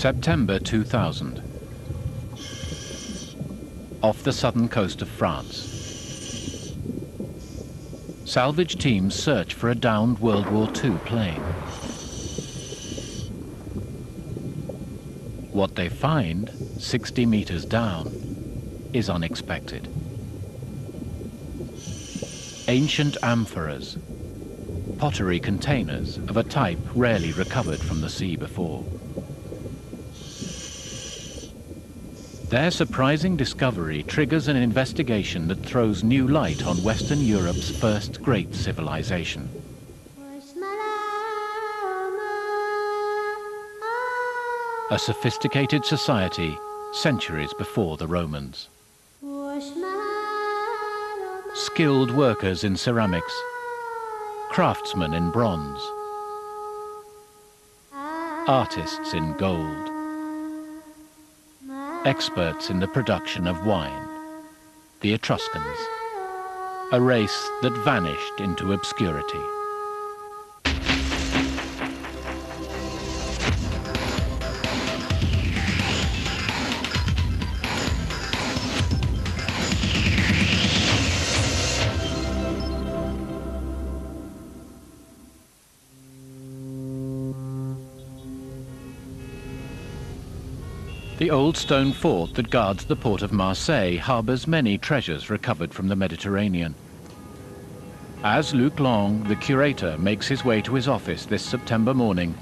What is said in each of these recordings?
September 2000. Off the southern coast of France. Salvage teams search for a downed World War II plane. What they find, 60 meters down, is unexpected. Ancient amphoras, pottery containers of a type rarely recovered from the sea before. Their surprising discovery triggers an investigation that throws new light on Western Europe's first great civilization. A sophisticated society centuries before the Romans. Skilled workers in ceramics, craftsmen in bronze, artists in gold, experts in the production of wine, the Etruscans, a race that vanished into obscurity. The old stone fort that guards the port of Marseille harbours many treasures recovered from the Mediterranean. As Luc Long, the curator, makes his way to his office this September morning,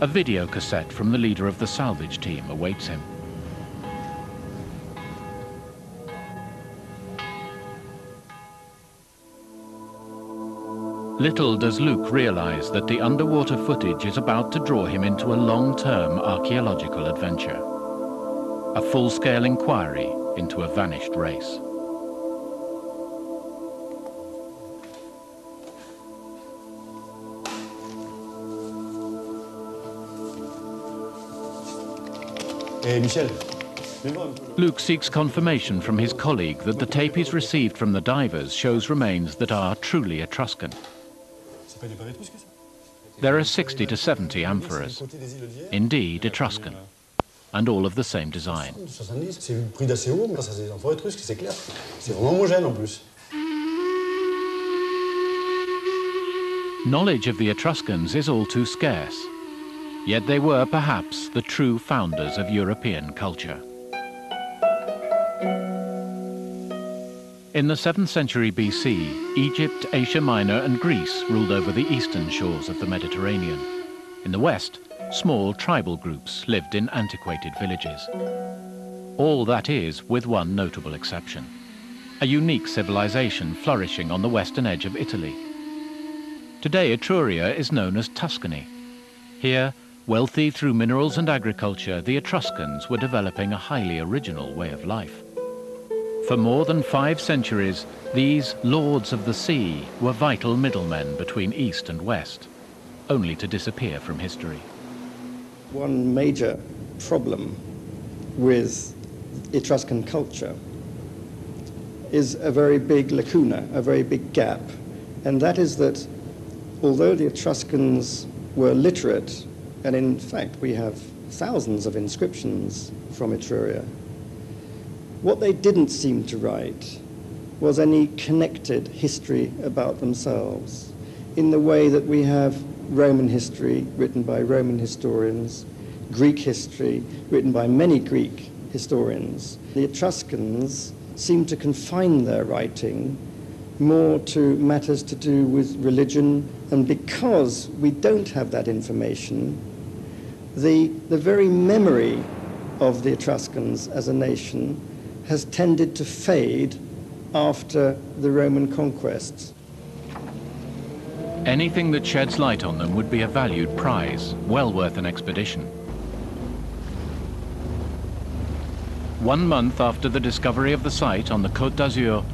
a video cassette from the leader of the salvage team awaits him. Little does Luc realise that the underwater footage is about to draw him into a long-term archaeological adventure. A full-scale inquiry into a vanished race. Hey, Michel. Luc seeks confirmation from his colleague that the tape he's received from the divers shows remains that are truly Etruscan. There are 60 to 70 amphoras, indeed Etruscan, and all of the same design. Knowledge of the Etruscans is all too scarce, yet they were perhaps the true founders of European culture. In the 7th century BC, Egypt, Asia Minor and Greece ruled over the eastern shores of the Mediterranean. In the west, small tribal groups lived in antiquated villages. All that is, with one notable exception. A unique civilization flourishing on the western edge of Italy. Today, Etruria is known as Tuscany. Here, wealthy through minerals and agriculture, the Etruscans were developing a highly original way of life. For more than 5 centuries, these lords of the sea were vital middlemen between east and west, only to disappear from history. One major problem with Etruscan culture is a very big lacuna, a very big gap, and that is that although the Etruscans were literate, and in fact we have thousands of inscriptions from Etruria, what they didn't seem to write was any connected history about themselves in the way that we have Roman history written by Roman historians, Greek history written by many Greek historians. The Etruscans seem to confine their writing more to matters to do with religion, and because we don't have that information, the very memory of the Etruscans as a nation has tended to fade after the Roman conquests. Anything that sheds light on them would be a valued prize, well worth an expedition. 1 month after the discovery of the site on the Côte d'Azur,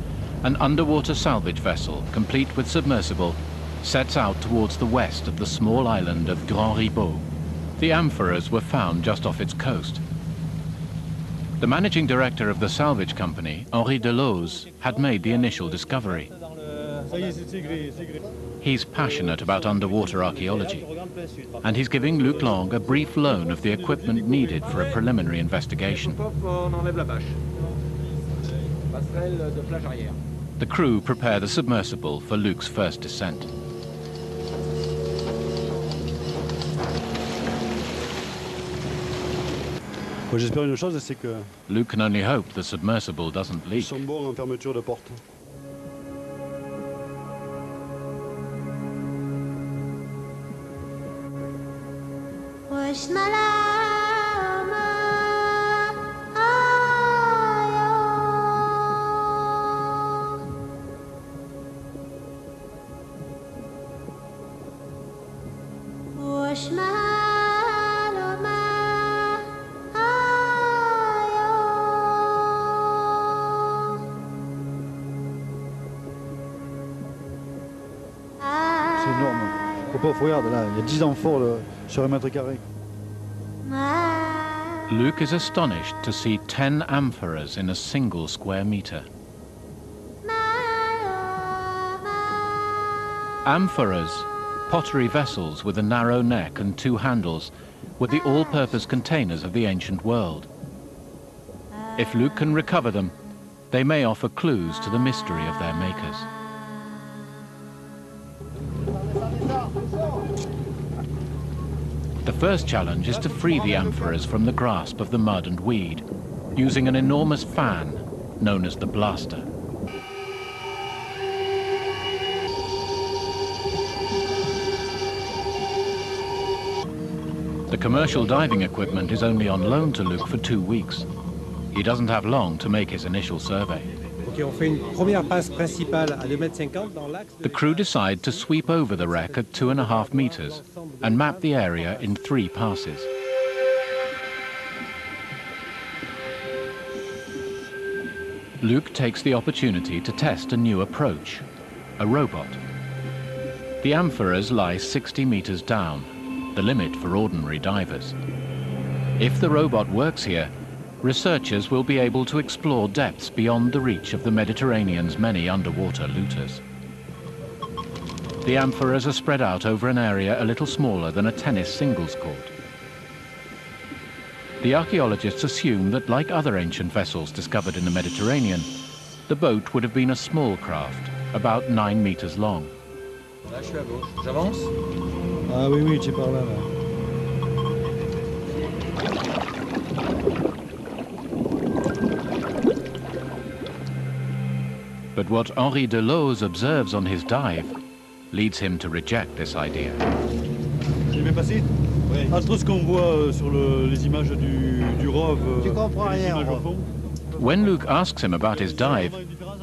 an underwater salvage vessel, complete with submersible, sets out towards the west of the small island of Grand Ribaud. The amphoras were found just off its coast. The managing director of the salvage company, Henri Deloze, had made the initial discovery. He's passionate about underwater archaeology, and he's giving Luc Long a brief loan of the equipment needed for a preliminary investigation. The crew prepare the submersible for Luc's first descent. Luc can only hope the submersible doesn't leak. Luc is astonished to see 10 amphoras in a single square metre. Amphoras, pottery vessels with a narrow neck and 2 handles, were the all-purpose containers of the ancient world. If Luc can recover them, they may offer clues to the mystery of their makers. The first challenge is to free the amphoras from the grasp of the mud and weed, using an enormous fan known as the blaster. The commercial diving equipment is only on loan to Luc for 2 weeks. He doesn't have long to make his initial survey. The crew decide to sweep over the wreck at 2.5 meters and map the area in 3 passes. Luc takes the opportunity to test a new approach, a robot. The amphoras lie 60 meters down, the limit for ordinary divers. If the robot works here, researchers will be able to explore depths beyond the reach of the Mediterranean's many underwater looters. The amphoras are spread out over an area a little smaller than a tennis singles court. The archaeologists assume that, like other ancient vessels discovered in the Mediterranean, the boat would have been a small craft, about 9 meters long. But what Henri Deloze observes on his dive leads him to reject this idea. When Luc asks him about his dive,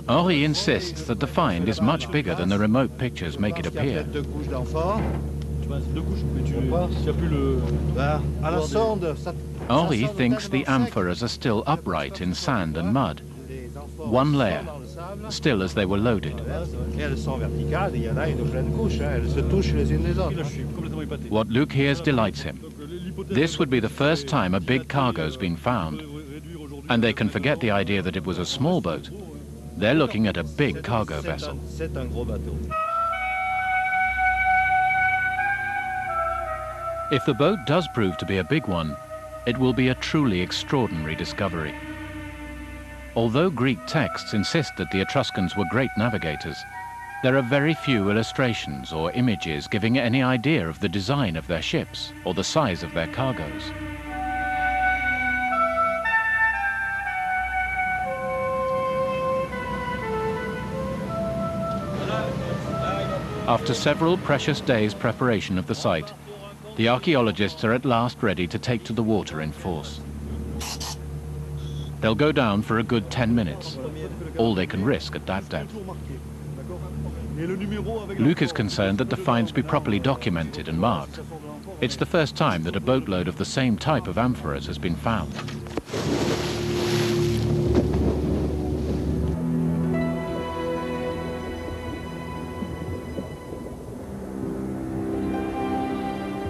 Henri insists that the find is much bigger than the remote pictures make it appear. Henri thinks the amphoras are still upright in sand and mud, one layer, still as they were loaded. What Luc hears delights him. This would be the first time a big cargo's been found, and they can forget the idea that it was a small boat. They're looking at a big cargo vessel. If the boat does prove to be a big one, it will be a truly extraordinary discovery. Although Greek texts insist that the Etruscans were great navigators, there are very few illustrations or images giving any idea of the design of their ships or the size of their cargoes. After several precious days' preparation of the site, the archaeologists are at last ready to take to the water in force. They'll go down for a good 10 minutes, all they can risk at that depth. Luc is concerned that the finds be properly documented and marked. It's the first time that a boatload of the same type of amphoras has been found.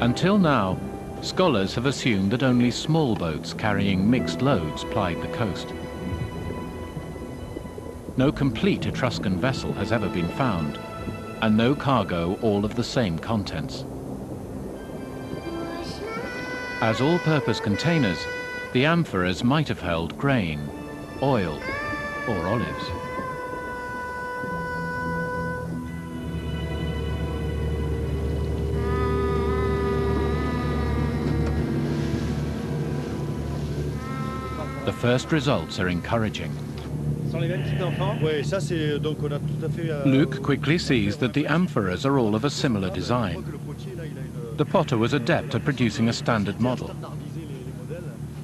Until now, scholars have assumed that only small boats carrying mixed loads plied the coast. No complete Etruscan vessel has ever been found, and no cargo all of the same contents. As all-purpose containers, the amphoras might have held grain, oil, or olives. The first results are encouraging. Luc quickly sees that the amphoras are all of a similar design. The potter was adept at producing a standard model.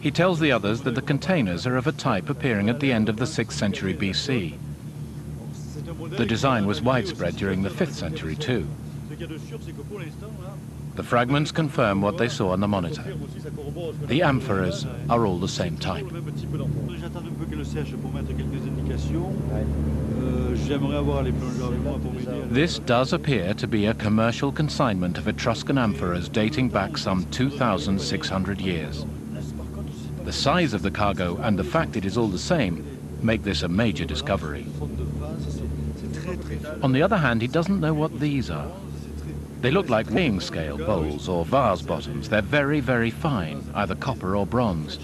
He tells the others that the containers are of a type appearing at the end of the 6th century BC. The design was widespread during the 5th century too. The fragments confirm what they saw on the monitor. The amphoras are all the same type. This does appear to be a commercial consignment of Etruscan amphoras dating back some 2,600 years. The size of the cargo and the fact it is all the same make this a major discovery. On the other hand, he doesn't know what these are. They look like weighing scale bowls or vase bottoms. They're very, very fine, either copper or bronze.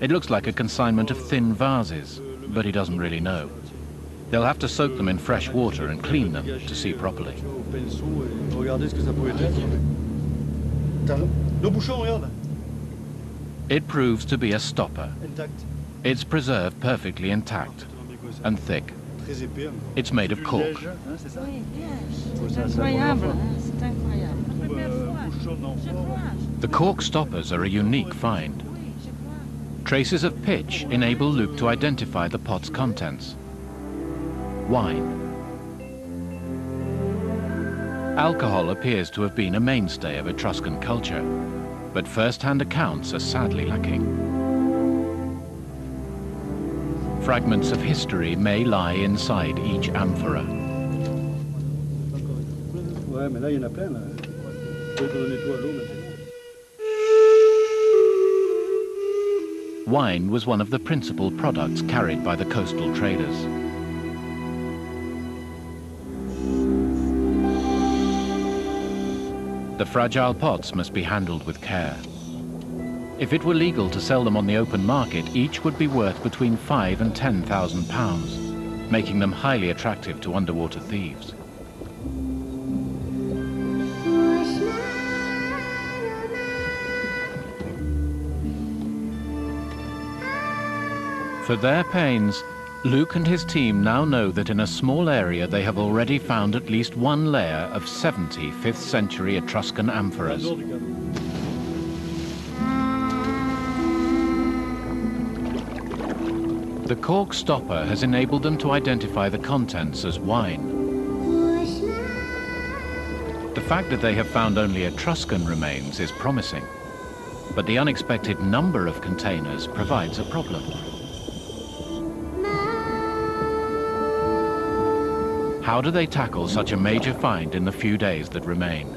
It looks like a consignment of thin vases, but he doesn't really know. They'll have to soak them in fresh water and clean them to see properly. It proves to be a stopper. It's preserved perfectly intact and thick. It's made of cork. The cork stoppers are a unique find. Traces of pitch enable Luc to identify the pot's contents. Wine. Alcohol appears to have been a mainstay of Etruscan culture, but first-hand accounts are sadly lacking. Fragments of history may lie inside each amphora. Wine was one of the principal products carried by the coastal traders. The fragile pots must be handled with care. If it were legal to sell them on the open market, each would be worth between £5,000 and £10,000, making them highly attractive to underwater thieves. For their pains, Luc and his team now know that in a small area they have already found at least one layer of 70 5th century Etruscan amphoras. The cork stopper has enabled them to identify the contents as wine. The fact that they have found only Etruscan remains is promising, but the unexpected number of containers provides a problem. How do they tackle such a major find in the few days that remain?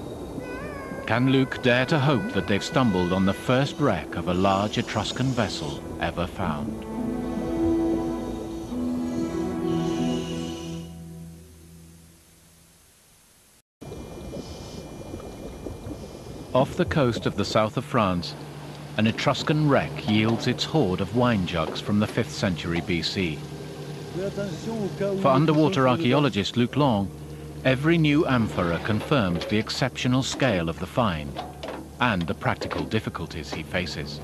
Can Luc dare to hope that they've stumbled on the first wreck of a large Etruscan vessel ever found? Off the coast of the south of France, an Etruscan wreck yields its hoard of wine jugs from the 5th century BC. For underwater archaeologist Luc Long, every new amphora confirms the exceptional scale of the find and the practical difficulties he faces.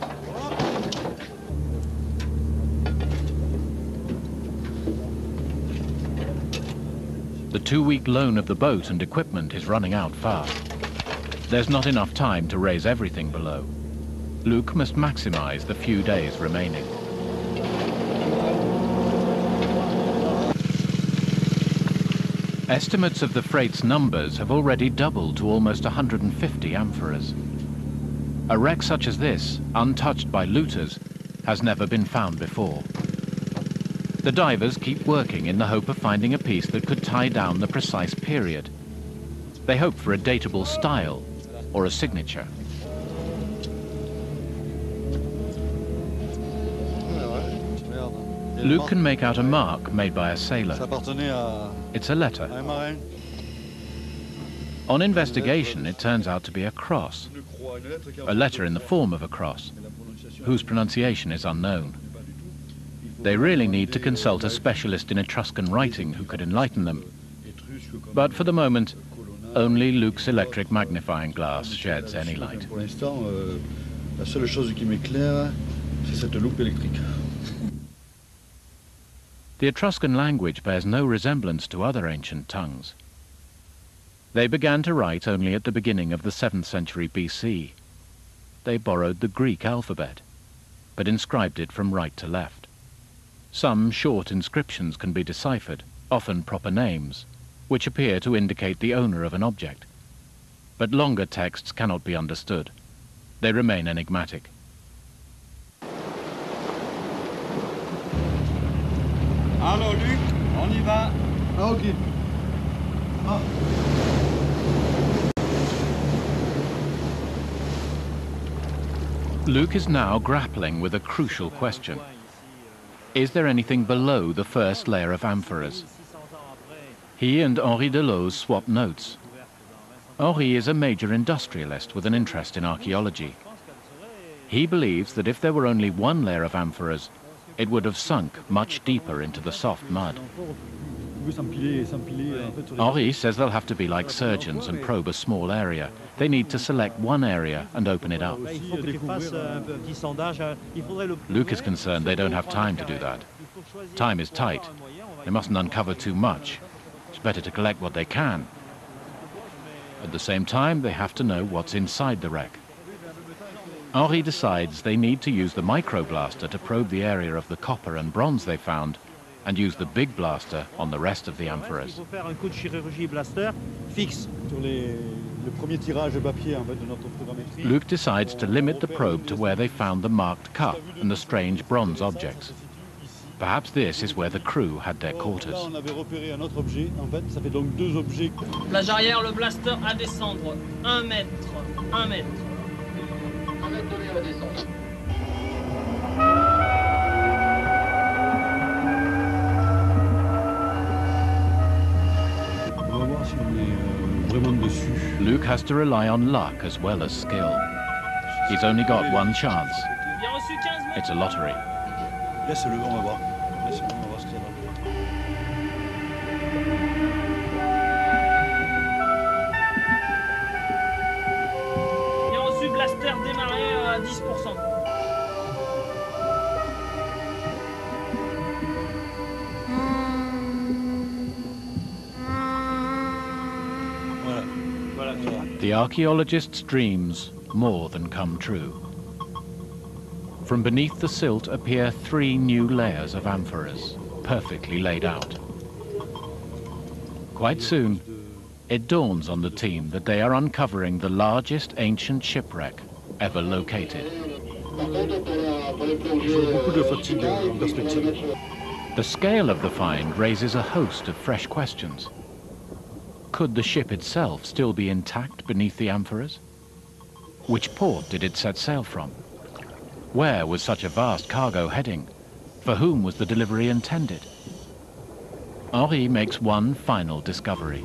The two-week loan of the boat and equipment is running out fast. There's not enough time to raise everything below. Luc must maximize the few days remaining. Estimates of the freight's numbers have already doubled to almost 150 amphoras. A wreck such as this, untouched by looters, has never been found before. The divers keep working in the hope of finding a piece that could tie down the precise period. They hope for a datable style or a signature. Luc can make out a mark made by a sailor. It's a letter. On investigation, it turns out to be a cross, a letter in the form of a cross, whose pronunciation is unknown. They really need to consult a specialist in Etruscan writing who could enlighten them. But for the moment, only Luc's electric magnifying glass sheds any light. The Etruscan language bears no resemblance to other ancient tongues. They began to write only at the beginning of the 7th century BC. They borrowed the Greek alphabet, but inscribed it from right to left. Some short inscriptions can be deciphered, often proper names, which appear to indicate the owner of an object. But longer texts cannot be understood. They remain enigmatic. Hello, Luc, on y va. Okay. Oh. Luc is now grappling with a crucial question. Is there anything below the first layer of amphoras? He and Henri Deloze swap notes. Henri is a major industrialist with an interest in archaeology. He believes that if there were only one layer of amphoras, it would have sunk much deeper into the soft mud. Henri says they'll have to be like surgeons and probe a small area. They need to select one area and open it up. Luc is concerned they don't have time to do that. Time is tight. They mustn't uncover too much. It's better to collect what they can. At the same time, they have to know what's inside the wreck. Henri decides they need to use the microblaster to probe the area of the copper and bronze they found, and use the big blaster on the rest of the amphoras. Luc decides to limit the probe to where they found the marked cup and the strange bronze objects. Perhaps this is where the crew had their quarters. Plage arrière, le blaster à descendre. 1 mètre, 1 mètre. 1 mètre de l'air à descendre. Luc has to rely on luck as well as skill. He's only got one chance. It's a lottery. The archaeologist's dreams more than come true. From beneath the silt appear 3 new layers of amphoras, perfectly laid out. Quite soon, it dawns on the team that they are uncovering the largest ancient shipwreck ever located. The scale of the find raises a host of fresh questions. Could the ship itself still be intact beneath the amphoras? Which port did it set sail from? Where was such a vast cargo heading? For whom was the delivery intended? Henri makes one final discovery.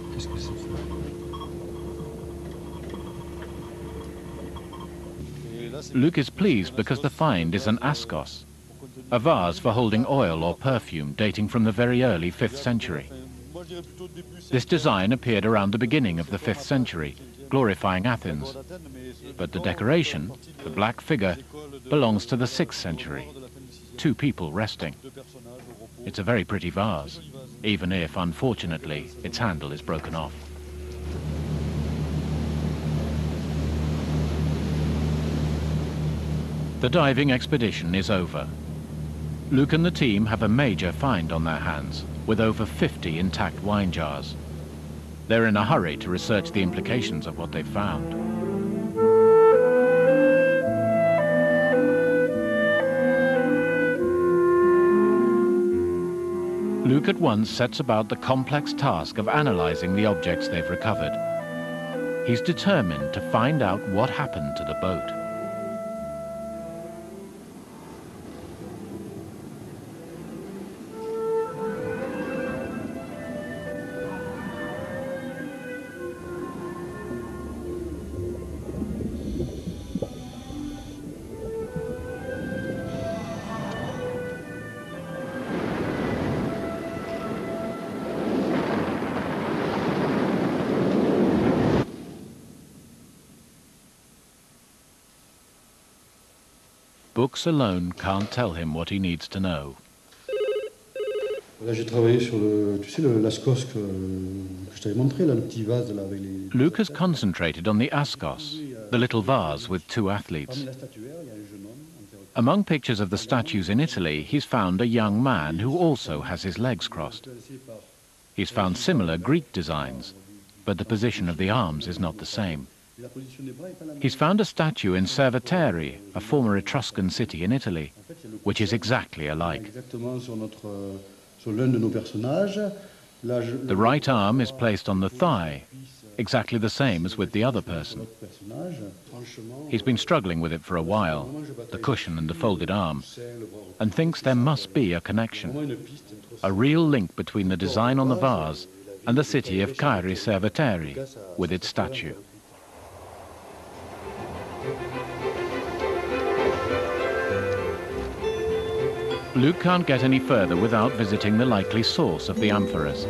Luc is pleased because the find is an ascos, a vase for holding oil or perfume dating from the very early 5th century. This design appeared around the beginning of the 5th century, glorifying Athens. But the decoration, the black figure, belongs to the 6th century. 2 people resting. It's a very pretty vase, even if, unfortunately, its handle is broken off. The diving expedition is over. Luc and the team have a major find on their hands, with over 50 intact wine jars. They're in a hurry to research the implications of what they've found. Luc at once sets about the complex task of analyzing the objects they've recovered. He's determined to find out what happened to the boat. Books alone can't tell him what he needs to know. Luc has concentrated on the ascos, the little vase with two athletes. Among pictures of the statues in Italy, he's found a young man who also has his legs crossed. He's found similar Greek designs, but the position of the arms is not the same. He's found a statue in Cerveteri, a former Etruscan city in Italy, which is exactly alike. The right arm is placed on the thigh, exactly the same as with the other person. He's been struggling with it for a while, the cushion and the folded arm, and thinks there must be a connection, a real link between the design on the vase and the city of Caere Cerveteri with its statue. Luc can't get any further without visiting the likely source of the amphoras.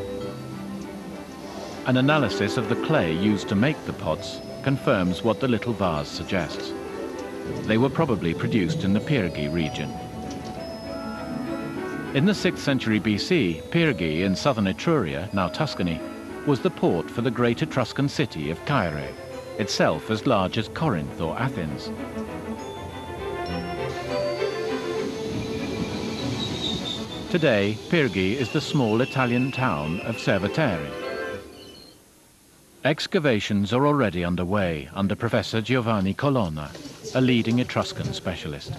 An analysis of the clay used to make the pots confirms what the little vase suggests. They were probably produced in the Pyrgi region. In the 6th century BC, Pyrgi in southern Etruria, now Tuscany, was the port for the great Etruscan city of Caere, itself as large as Corinth or Athens. Today, Pyrgi is the small Italian town of Cerveteri. Excavations are already underway under Professor Giovanni Colonna, a leading Etruscan specialist.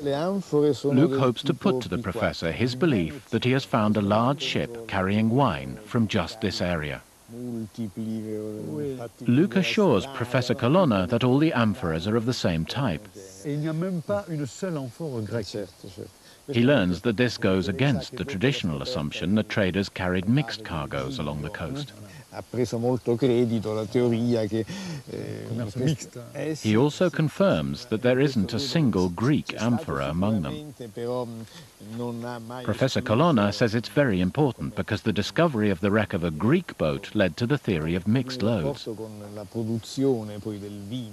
Luc hopes to put to the professor his belief that he has found a large ship carrying wine from just this area. Luc assures Professor Colonna that all the amphoras are of the same type. He learns that this goes against the traditional assumption that traders carried mixed cargoes along the coast. He also confirms that there isn't a single Greek amphora among them. Professor Colonna says it's very important because the discovery of the wreck of a Greek boat led to the theory of mixed loads.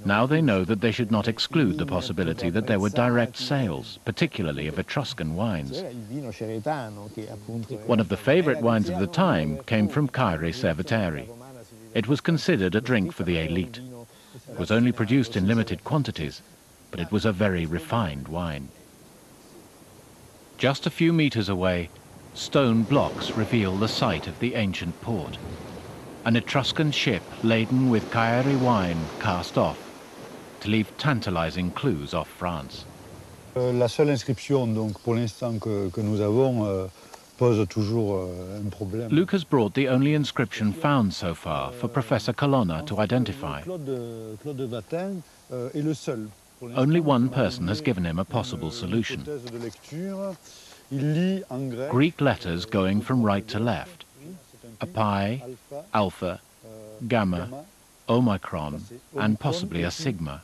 Now they know that they should not exclude the possibility that there were direct sales, particularly of Etruscan wines. One of the favorite wines of the time came from Caere Cerveteri. It was considered a drink for the elite. It was only produced in limited quantities, but it was a very refined wine. Just a few meters away, stone blocks reveal the site of the ancient port. An Etruscan ship laden with Caere wine cast off to leave tantalizing clues off France. La seule inscription, donc, pour l'instant que nous avons. Luc has brought the only inscription found so far for Professor Colonna to identify. Only one person has given him a possible solution. Greek letters going from right to left. A pi, alpha, gamma, omicron, and possibly a sigma.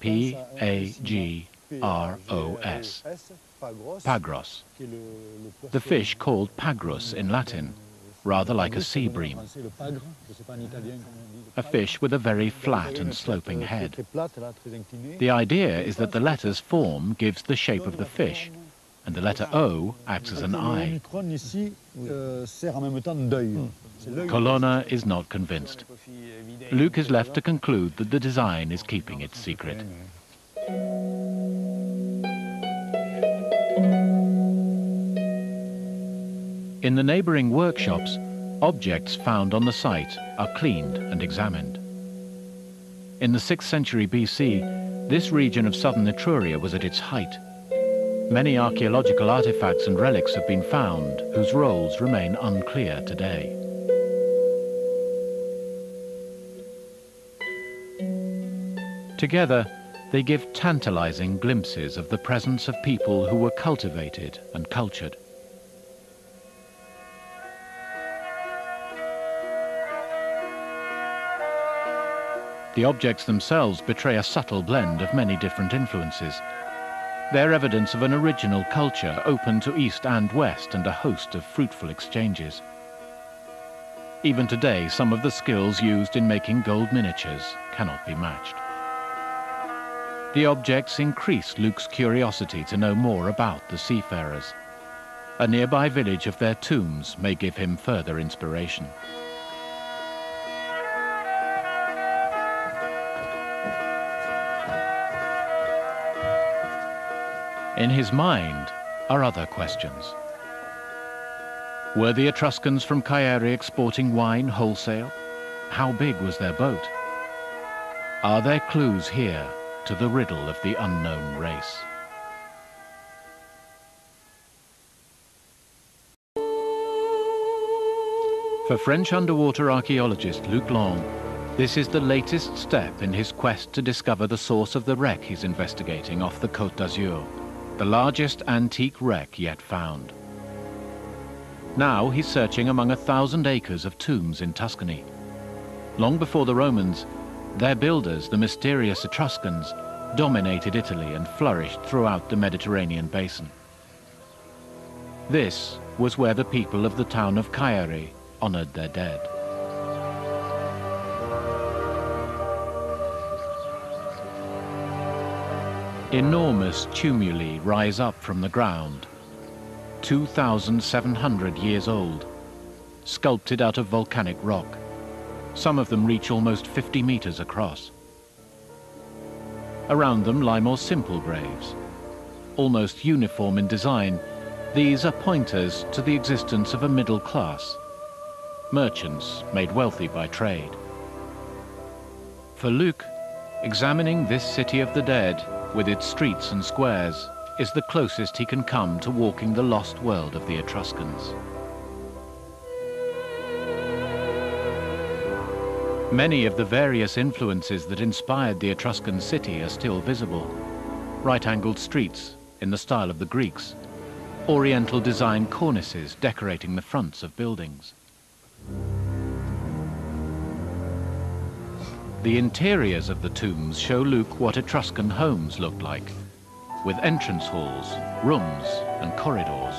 P-A-G-R-O-S. Pagros, the fish called Pagrus in Latin, rather like a sea bream, a fish with a very flat and sloping head. The idea is that the letter's form gives the shape of the fish, and the letter O acts as an eye. Colonna is not convinced. Luc is left to conclude that the design is keeping its secret. In the neighboring workshops, objects found on the site are cleaned and examined. In the 6th century BC, this region of southern Etruria was at its height. Many archaeological artifacts and relics have been found whose roles remain unclear today. Together, they give tantalizing glimpses of the presence of people who were cultivated and cultured. The objects themselves betray a subtle blend of many different influences. They're evidence of an original culture open to East and West and a host of fruitful exchanges. Even today, some of the skills used in making gold miniatures cannot be matched. The objects increased Luc's curiosity to know more about the seafarers. A nearby village of their tombs may give him further inspiration. In his mind are other questions. Were the Etruscans from Caere exporting wine wholesale? How big was their boat? Are there clues here to the riddle of the unknown race? For French underwater archaeologist Luc Long, this is the latest step in his quest to discover the source of the wreck he's investigating off the Côte d'Azur, the largest antique wreck yet found. Now he's searching among 1,000 acres of tombs in Tuscany. Long before the Romans, their builders, the mysterious Etruscans, dominated Italy and flourished throughout the Mediterranean basin. This was where the people of the town of Caere honored their dead. Enormous tumuli rise up from the ground, 2,700 years old, sculpted out of volcanic rock. Some of them reach almost 50 meters across. Around them lie more simple graves. Almost uniform in design, these are pointers to the existence of a middle class, merchants made wealthy by trade. For Luc, examining this city of the dead with its streets and squares is the closest he can come to walking the lost world of the Etruscans. Many of the various influences that inspired the Etruscan city are still visible. Right-angled streets in the style of the Greeks, oriental design cornices decorating the fronts of buildings. The interiors of the tombs show Luc what Etruscan homes looked like, with entrance halls, rooms and corridors.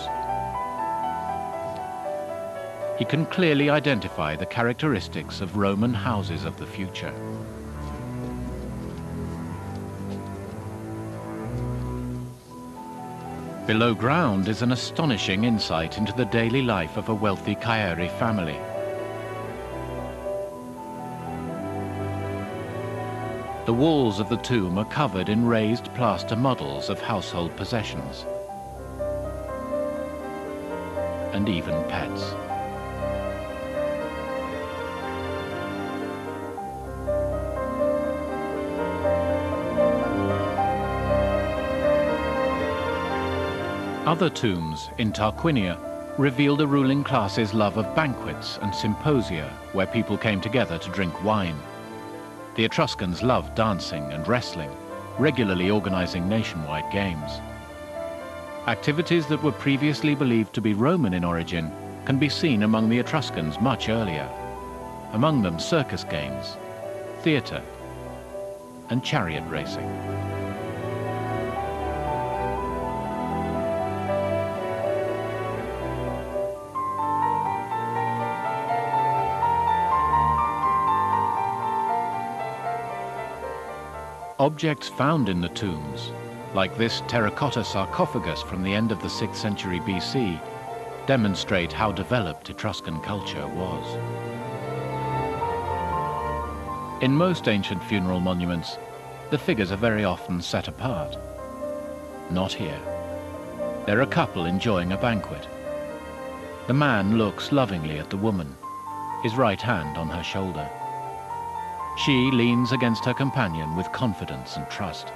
He can clearly identify the characteristics of Roman houses of the future. Below ground is an astonishing insight into the daily life of a wealthy Caere family. The walls of the tomb are covered in raised plaster models of household possessions and even pets. Other tombs in Tarquinia reveal the ruling class's love of banquets and symposia where people came together to drink wine. The Etruscans loved dancing and wrestling, regularly organizing nationwide games. Activities that were previously believed to be Roman in origin can be seen among the Etruscans much earlier. Among them, circus games, theater, and chariot racing. Objects found in the tombs, like this terracotta sarcophagus from the end of the 6th century BC, demonstrate how developed Etruscan culture was. In most ancient funeral monuments, the figures are very often set apart. Not here. They're a couple enjoying a banquet. The man looks lovingly at the woman, his right hand on her shoulder. She leans against her companion with confidence and trust.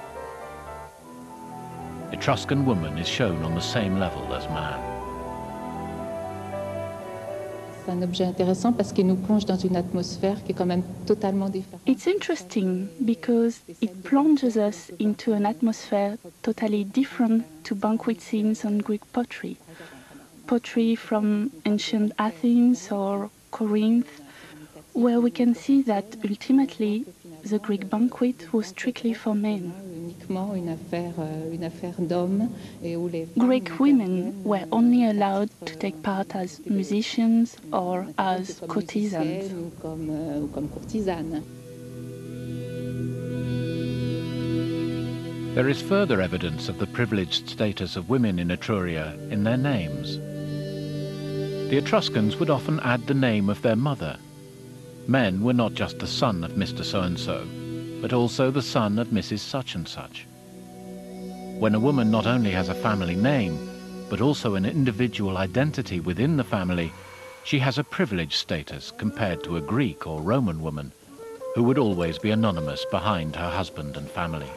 Etruscan woman is shown on the same level as man. It's interesting because it plunges us into an atmosphere totally different to banquet scenes on Greek pottery. Pottery from ancient Athens or Corinth, where we can see that ultimately the Greek banquet was strictly for men. Greek women were only allowed to take part as musicians or as courtesans. There is further evidence of the privileged status of women in Etruria in their names. The Etruscans would often add the name of their mother. Men were not just the son of Mr. So-and-so, but also the son of Mrs. Such-and-such. When a woman not only has a family name, but also an individual identity within the family, she has a privileged status compared to a Greek or Roman woman, who would always be anonymous behind her husband and family.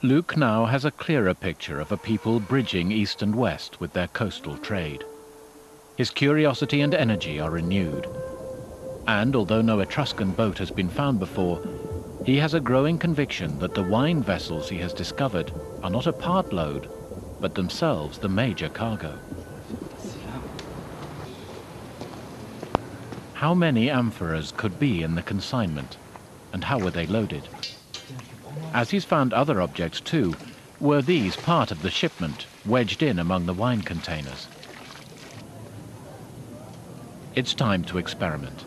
Luc now has a clearer picture of a people bridging east and west with their coastal trade. His curiosity and energy are renewed. And although no Etruscan boat has been found before, he has a growing conviction that the wine vessels he has discovered are not a part load, but themselves the major cargo. How many amphoras could be in the consignment, and how were they loaded? As he's found other objects too, were these part of the shipment, wedged in among the wine containers? It's time to experiment.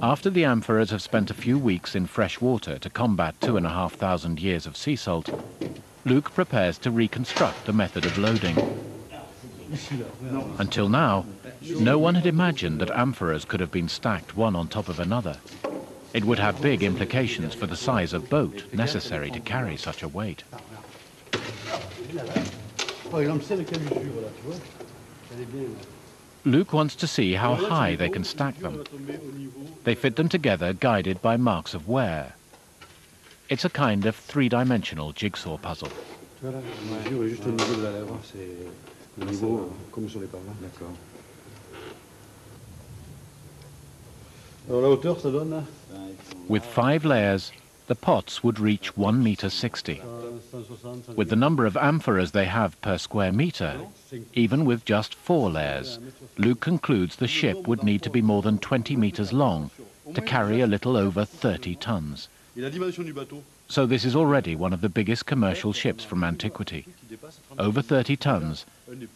After the amphoras have spent a few weeks in fresh water to combat 2,500 years of sea salt, Luc prepares to reconstruct the method of loading. Until now, no one had imagined that amphoras could have been stacked one on top of another. It would have big implications for the size of boat necessary to carry such a weight. Luc wants to see how high they can stack them. They fit them together, guided by marks of wear. It's a kind of three-dimensional jigsaw puzzle. With 5 layers, the pots would reach 1.60 meters. With the number of amphoras they have per square meter, even with just 4 layers, Luc concludes the ship would need to be more than 20 meters long to carry a little over 30 tons. So this is already one of the biggest commercial ships from antiquity, over 30 tons,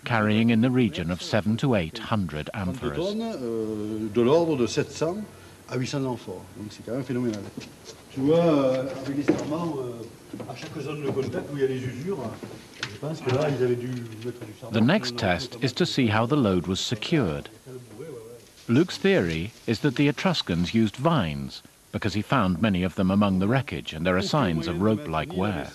carrying in the region of 700 to 800 amphoras. The next test is to see how the load was secured. Luc's theory is that the Etruscans used vines, because he found many of them among the wreckage and there are signs of rope-like wear.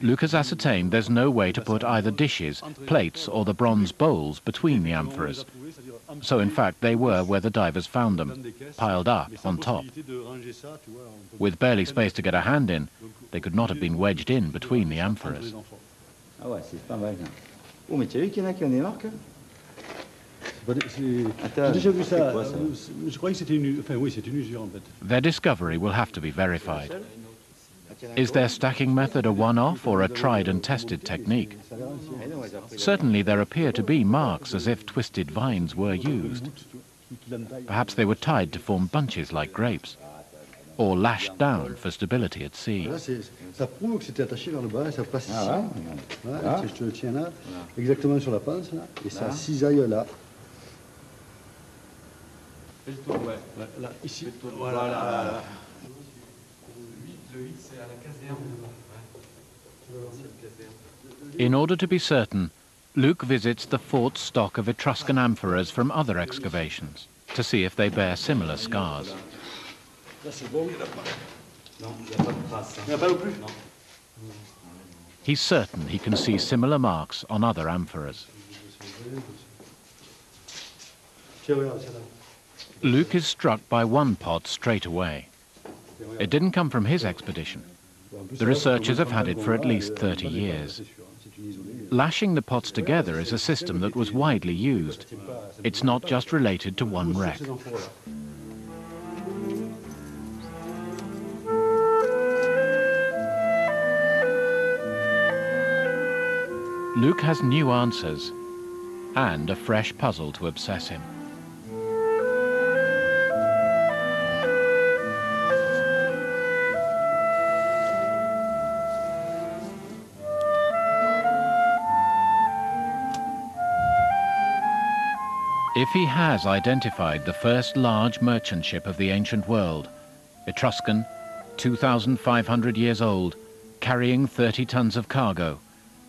Luc has ascertained there's no way to put either dishes, plates or the bronze bowls between the amphoras, so in fact they were where the divers found them, piled up on top. With barely space to get a hand in, they could not have been wedged in between the amphoras. Their discovery will have to be verified. Is their stacking method a one-off or a tried and tested technique? Certainly there appear to be marks as if twisted vines were used. Perhaps they were tied to form bunches like grapes, or lashed down for stability at sea. In order to be certain, Luc visits the fourth stock of Etruscan amphoras from other excavations to see if they bear similar scars. He's certain he can see similar marks on other amphoras. Luc is struck by one pot straight away. It didn't come from his expedition. The researchers have had it for at least 30 years. Lashing the pots together is a system that was widely used. It's not just related to one wreck. Luc has new answers and a fresh puzzle to obsess him. If he has identified the first large merchant ship of the ancient world, Etruscan, 2,500 years old, carrying 30 tons of cargo,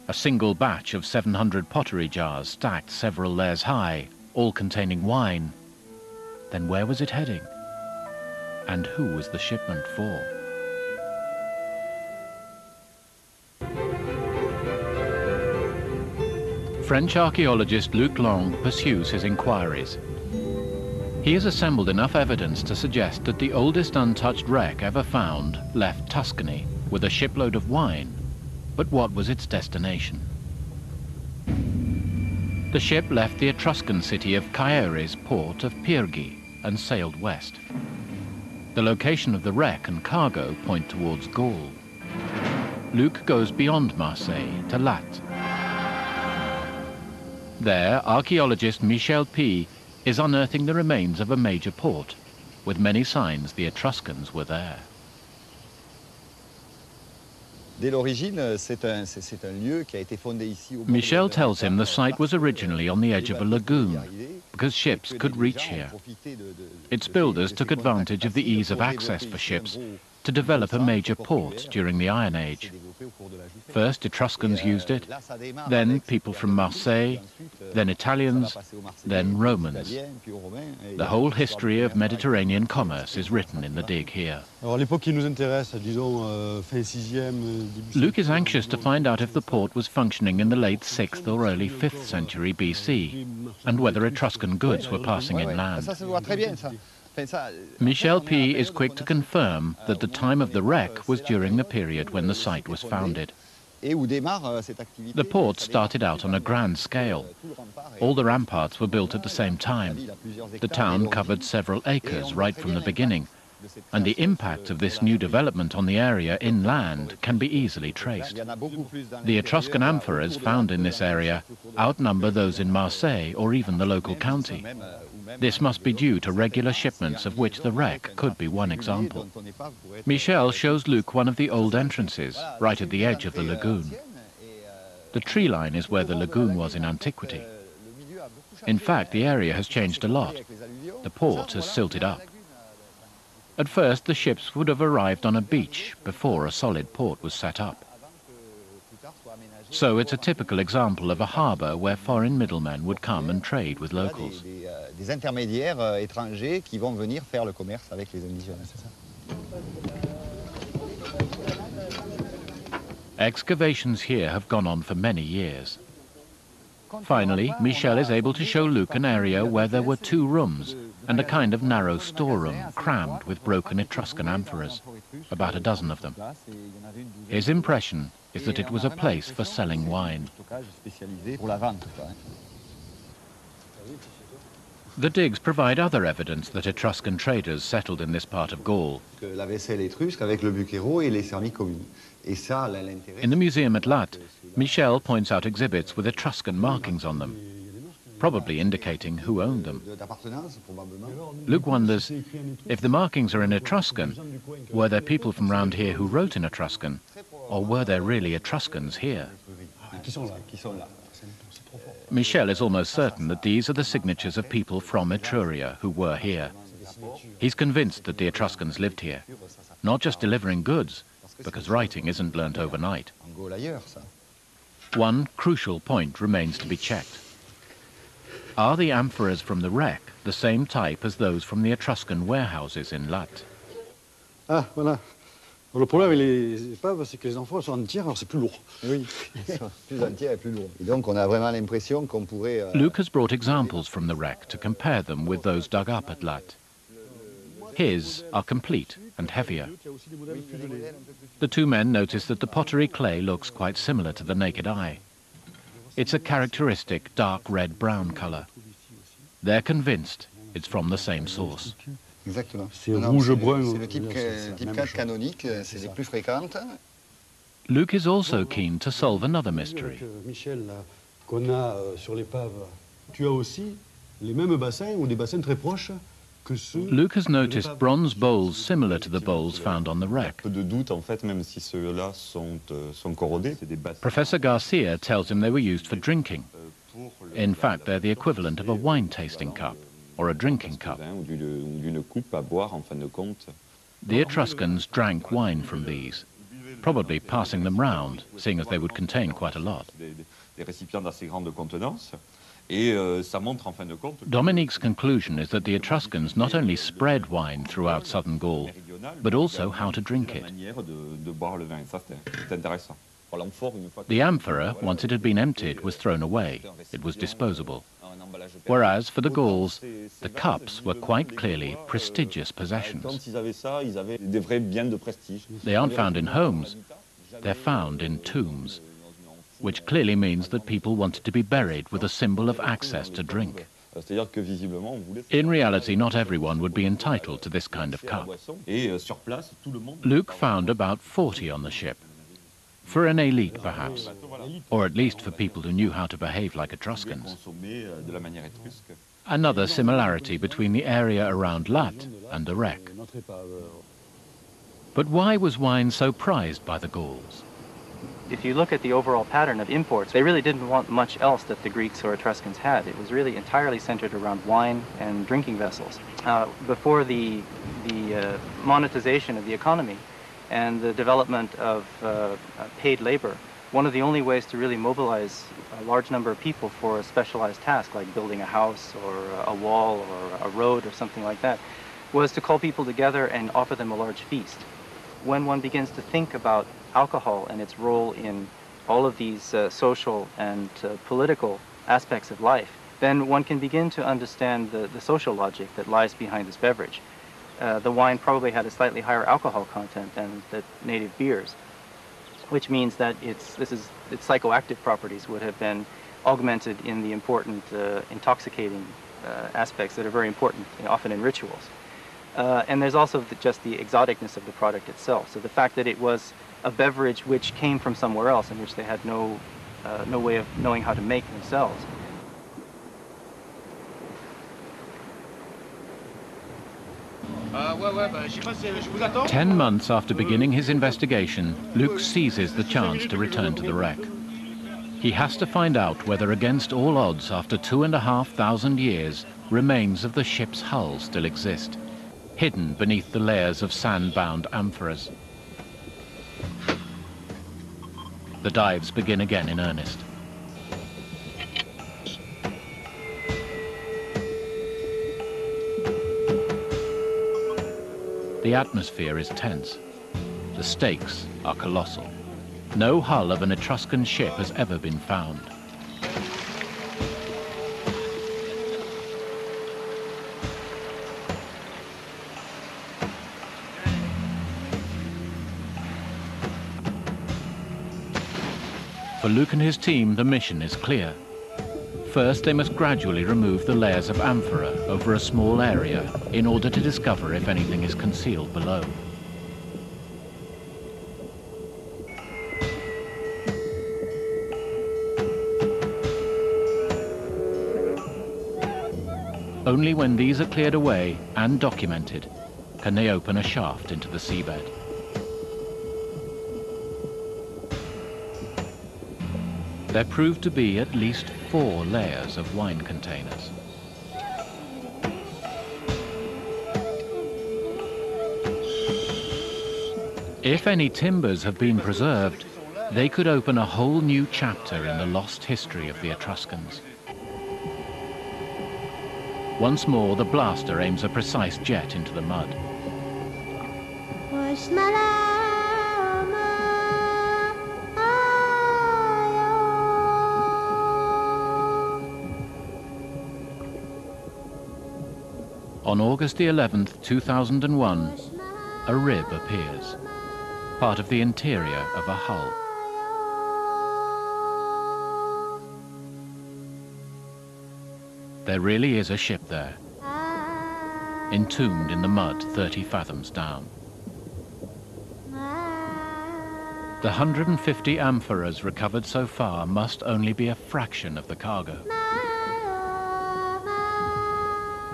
a single batch of 700 pottery jars stacked several layers high, all containing wine, then where was it heading? And who was the shipment for? French archaeologist Luc Long pursues his inquiries. He has assembled enough evidence to suggest that the oldest untouched wreck ever found left Tuscany with a shipload of wine, but what was its destination? The ship left the Etruscan city of Caere's port of Pyrgi and sailed west. The location of the wreck and cargo point towards Gaul. Luc goes beyond Marseille to Lattes. There, archaeologist Michel P is unearthing the remains of a major port, with many signs the Etruscans were there. Michel tells him the site was originally on the edge of a lagoon, because ships could reach here. Its builders took advantage of the ease of access for ships to develop a major port during the Iron Age. First Etruscans used it, then people from Marseille, then Italians, then Romans. The whole history of Mediterranean commerce is written in the dig here. Luc is anxious to find out if the port was functioning in the late 6th or early 5th century BC, and whether Etruscan goods were passing inland. Michel P is quick to confirm that the time of the wreck was during the period when the site was founded. The port started out on a grand scale. All the ramparts were built at the same time. The town covered several acres right from the beginning, and the impact of this new development on the area inland can be easily traced. The Etruscan amphoras found in this area outnumber those in Marseille or even the local county. This must be due to regular shipments, of which the wreck could be one example. Michel shows Luc one of the old entrances, right at the edge of the lagoon. The tree line is where the lagoon was in antiquity. In fact, the area has changed a lot. The port has silted up. At first, the ships would have arrived on a beach before a solid port was set up. So it's a typical example of a harbour where foreign middlemen would come and trade with locals. Excavations here have gone on for many years. Finally, Michel is able to show Luc an area where there were two rooms and a kind of narrow storeroom crammed with broken Etruscan amphoras, about a dozen of them. His impression is that it was a place for selling wine. The digs provide other evidence that Etruscan traders settled in this part of Gaul. In the museum at Lattes, Michel points out exhibits with Etruscan markings on them, probably indicating who owned them. Luc wonders, if the markings are in Etruscan, were there people from round here who wrote in Etruscan, or were there really Etruscans here? Michel is almost certain that these are the signatures of people from Etruria who were here. He's convinced that the Etruscans lived here, not just delivering goods, because writing isn't learnt overnight. One crucial point remains to be checked. Are the amphoras from the wreck the same type as those from the Etruscan warehouses in Lattes? Luc has brought examples from the wreck to compare them with those dug up at Lattes. His are complete and heavier. The two men notice that the pottery clay looks quite similar to the naked eye. It's a characteristic dark red-brown colour. They're convinced it's from the same source. Luc is also keen to solve another mystery. Luc has noticed bronze bowls similar to the bowls found on the wreck. Professor Garcia tells him they were used for drinking, In fact, they're the equivalent of a wine-tasting cup or a drinking cup. The Etruscans drank wine from these, probably passing them round, seeing as they would contain quite a lot. Dominique's conclusion is that the Etruscans not only spread wine throughout southern Gaul, but also how to drink it. The amphora, once it had been emptied, was thrown away. It was disposable. Whereas, for the Gauls, the cups were quite clearly prestigious possessions. They aren't found in homes, they're found in tombs, which clearly means that people wanted to be buried with a symbol of access to drink. In reality, not everyone would be entitled to this kind of cup. Luc found about 40 on the ship. For an elite, perhaps, or at least for people who knew how to behave like Etruscans. Another similarity between the area around Lattes and the wreck. But why was wine so prized by the Gauls? If you look at the overall pattern of imports, they really didn't want much else that the Greeks or Etruscans had. It was really entirely centered around wine and drinking vessels. Before the monetization of the economy, and the development of paid labor, one of the only ways to really mobilize a large number of people for a specialized task, like building a house or a wall or a road or something like that, was to call people together and offer them a large feast. When one begins to think about alcohol and its role in all of these social and political aspects of life, then one can begin to understand the social logic that lies behind this beverage. The wine probably had a slightly higher alcohol content than the native beers, which means that its psychoactive properties would have been augmented in the important intoxicating aspects that are very important, often in rituals. And there's also just the exoticness of the product itself. So the fact that it was a beverage which came from somewhere else and which they had no way of knowing how to make themselves. Yeah. 10 months after beginning his investigation, Luc seizes the chance to return to the wreck. He has to find out whether, against all odds, after 2,500 years, remains of the ship's hull still exist, hidden beneath the layers of sand-bound amphoras. The dives begin again in earnest. The atmosphere is tense. The stakes are colossal. No hull of an Etruscan ship has ever been found. For Luc and his team, the mission is clear. First, they must gradually remove the layers of amphora over a small area in order to discover if anything is concealed below. Only when these are cleared away and documented can they open a shaft into the seabed. There proved to be at least 4 layers of wine containers. If any timbers have been preserved, they could open a whole new chapter in the lost history of the Etruscans. Once more, the blaster aims a precise jet into the mud. On August the 11th, 2001, a rib appears, part of the interior of a hull. There really is a ship there, entombed in the mud 30 fathoms down. The 150 amphoras recovered so far must only be a fraction of the cargo.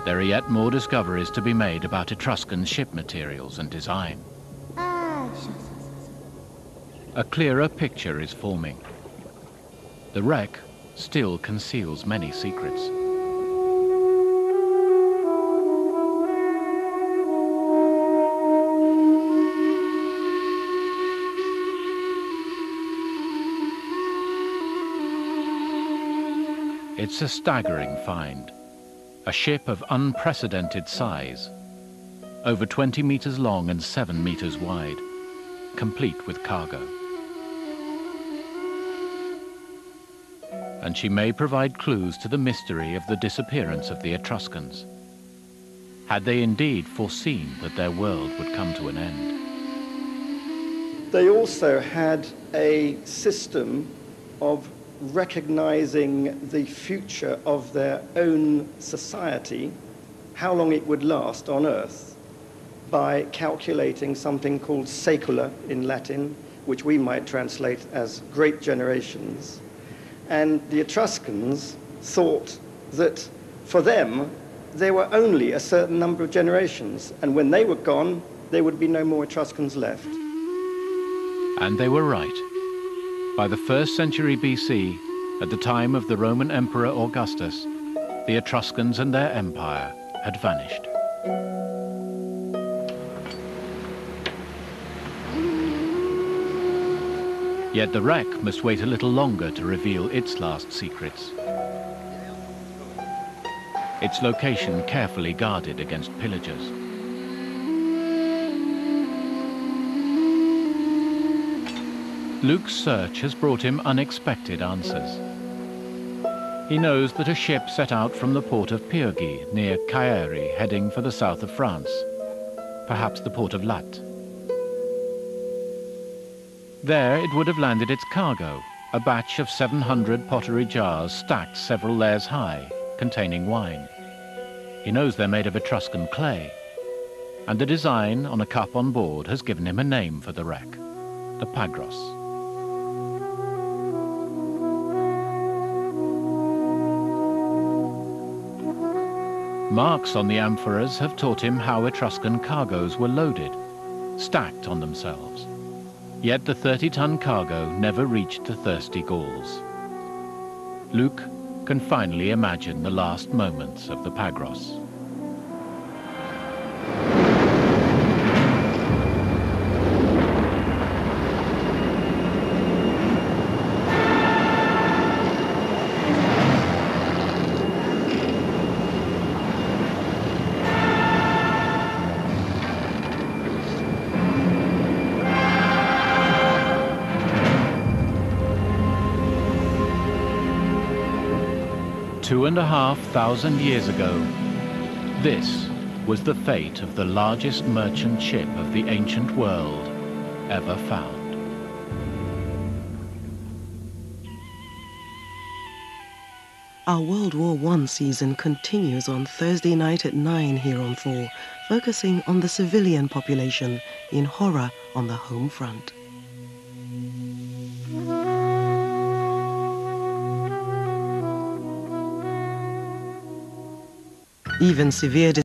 There are yet more discoveries to be made about Etruscan ship materials and design. A clearer picture is forming. The wreck, still conceals many secrets. It's a staggering find, a ship of unprecedented size, over 20 meters long and 7 meters wide, complete with cargo. And she may provide clues to the mystery of the disappearance of the Etruscans. Had they indeed foreseen that their world would come to an end? They also had a system of recognizing the future of their own society, how long it would last on Earth, by calculating something called saecula in Latin, which we might translate as great generations. And the Etruscans thought that for them, there were only a certain number of generations, and when they were gone, there would be no more Etruscans left. And they were right. By the 1st century BC, at the time of the Roman Emperor Augustus, the Etruscans and their empire had vanished. Yet the wreck must wait a little longer to reveal its last secrets. Its location carefully guarded against pillagers. Luc's search has brought him unexpected answers. He knows that a ship set out from the port of Pyrgi near Caere, heading for the south of France, perhaps the port of Lattes. There it would have landed its cargo, a batch of 700 pottery jars stacked several layers high, containing wine. He knows they're made of Etruscan clay, and the design on a cup on board has given him a name for the wreck, the Pagros. Marks on the amphoras have taught him how Etruscan cargoes were loaded, stacked on themselves. Yet the 30-ton cargo never reached the thirsty Gauls. Luc can finally imagine the last moments of the Pagros. Two and a half thousand years ago, this was the fate of the largest merchant ship of the ancient world ever found. Our World War I season continues on Thursday night at 9 here on 4, focusing on the civilian population in horror on the home front. Even severe disease.